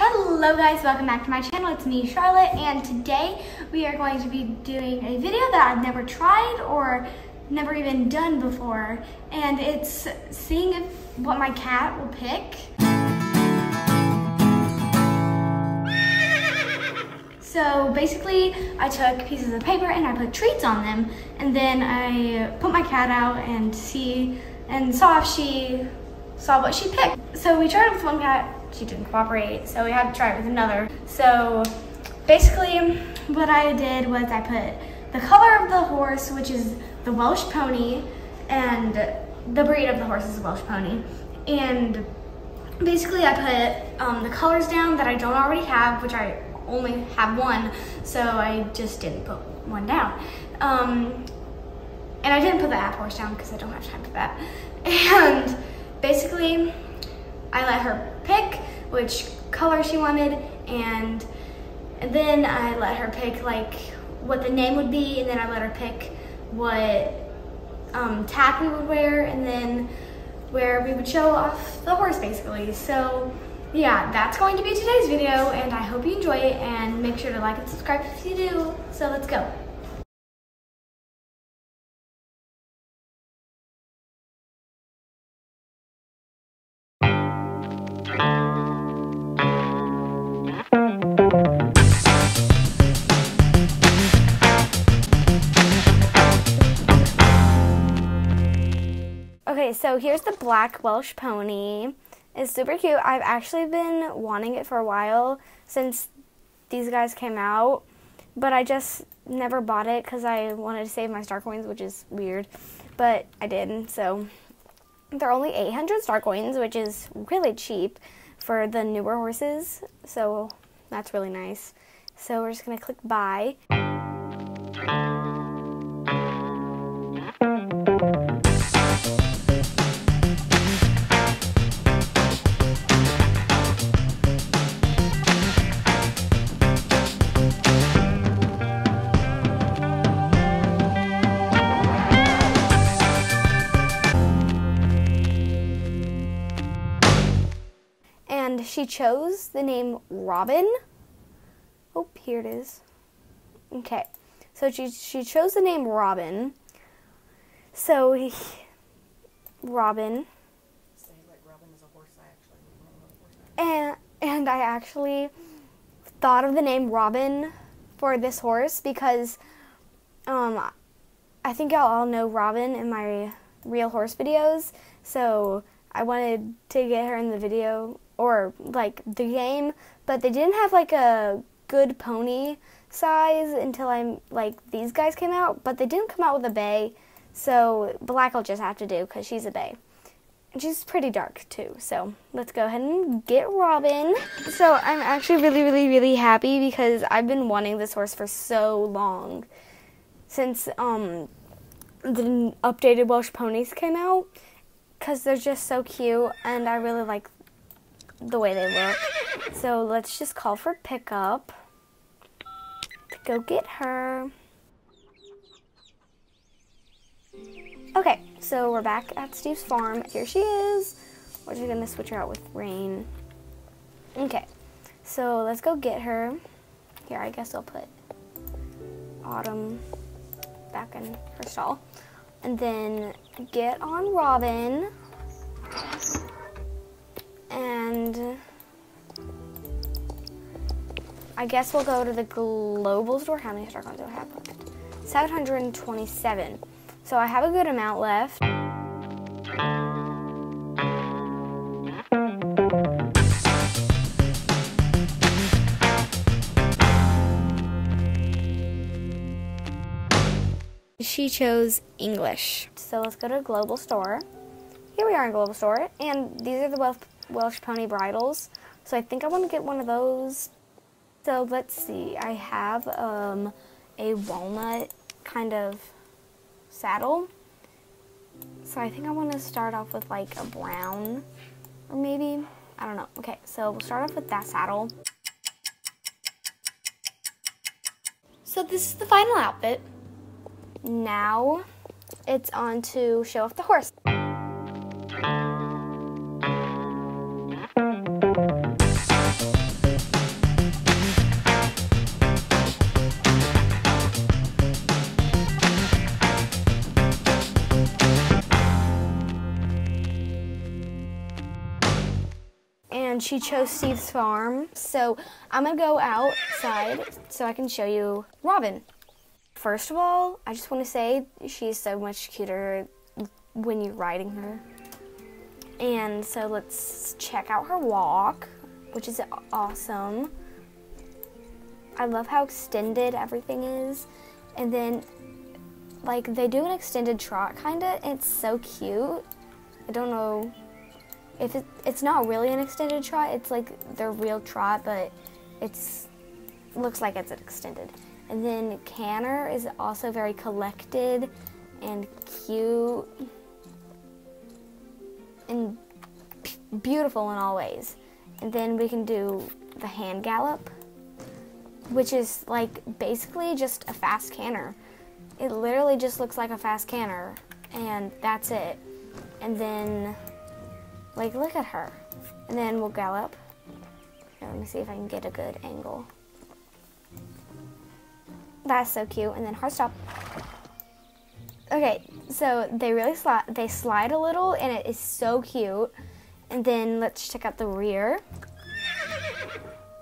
Hello guys, welcome back to my channel. It's me, Charlotte, and today we are going to be doing a video that I've never tried or never even done before, and it's seeing if what my cat will pick. So basically, I took pieces of paper and I put treats on them, and then I put my cat out and saw if she saw what she picked. So we tried with one cat. She didn't cooperate, so we had to try it with another. So basically what I did was I put the color of the horse, which is the Welsh Pony, and the breed of the horse is the Welsh Pony. And basically I put the colors down that I don't already have, which I only have one, so I just didn't put one down. And I didn't put the app horse down because I don't have time for that. And basically I let her pick which color she wanted, and then I let her pick like what the name would be, and then I let her pick what tag we would wear, and then where we would show off the horse basically. So yeah, that's going to be today's video, and I hope you enjoy it, and make sure to like and subscribe if you do. So let's go. Okay, so here's the black Welsh Pony. It's super cute. I've actually been wanting it for a while since these guys came out, but I just never bought it because I wanted to save my star coins, which is weird, but I did. So they're only 800 star coins, which is really cheap for the newer horses, so that's really nice. So we're just gonna click buy. She chose the name Robin. Oh, here it is. Okay, so she chose the name Robin. So Robin. Say like Robin is a horse. I actually don't know what horse I am. And I actually thought of the name Robin for this horse because I think y'all all know Robin in my real horse videos. So I wanted to get her in the video, or like the game, but they didn't have like a good pony size until these guys came out, but they didn't come out with a bay, so Black will just have to do because she's a bay. And she's pretty dark too, so let's go ahead and get Robin. So I'm actually really, really, really happy because I've been wanting this horse for so long. Since the updated Welsh Ponies came out, because they're just so cute and I really like the way they look. So let's just call for pickup to go get her. Okay, so we're back at Steve's farm. Here she is. We're just gonna switch her out with Rain. Okay, so let's go get her. Here, I guess I'll put Autumn back in her stall. And then get on Robin. And I guess we'll go to the global store. How many star coins do I have left? 727. So I have a good amount left. She chose English. So let's go to global store. Here we are in global store, and these are the Welsh Pony bridles, so I think I want to get one of those. So let's see, I have a walnut kind of saddle, so I think I want to start off with like a brown, or maybe, I don't know. Okay, so we'll start off with that saddle. So this is the final outfit. Now it's on to show off the horse. she chose Steve's farm. So I'm gonna go outside so I can show you Robin. First of all, I just want to say she's so much cuter when you're riding her. And so let's check out her walk, which is awesome. I love how extended everything is. And then, like, they do an extended trot, kind of. It's so cute. I don't know if it's not really an extended trot. It's like their real trot, but it's looks like it's extended. And then Canner is also very collected and cute and beautiful in all ways. And then we can do the hand gallop, which is like basically just a fast canter. It literally just looks like a fast canter, and that's it. And then, like, look at her. And then we'll gallop. Let me see if I can get a good angle. That's so cute. And then hard stop. Okay, so they really slide a little, and it is so cute. And then let's check out the rear.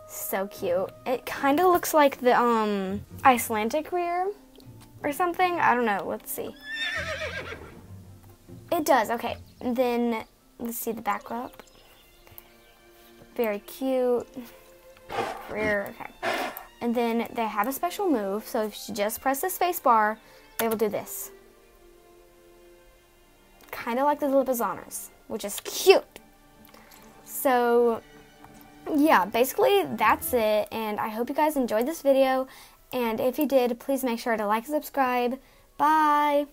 So cute. It kind of looks like the Icelandic rear or something. I don't know. Let's see. It does. Okay. And then let's see the back up. Very cute. Rear. Okay. And then they have a special move. So if you just press the space bar, they will do this. Kind of like the Lipizzaners, which is cute. So yeah, basically that's it, and I hope you guys enjoyed this video, and if you did, please make sure to like and subscribe. Bye!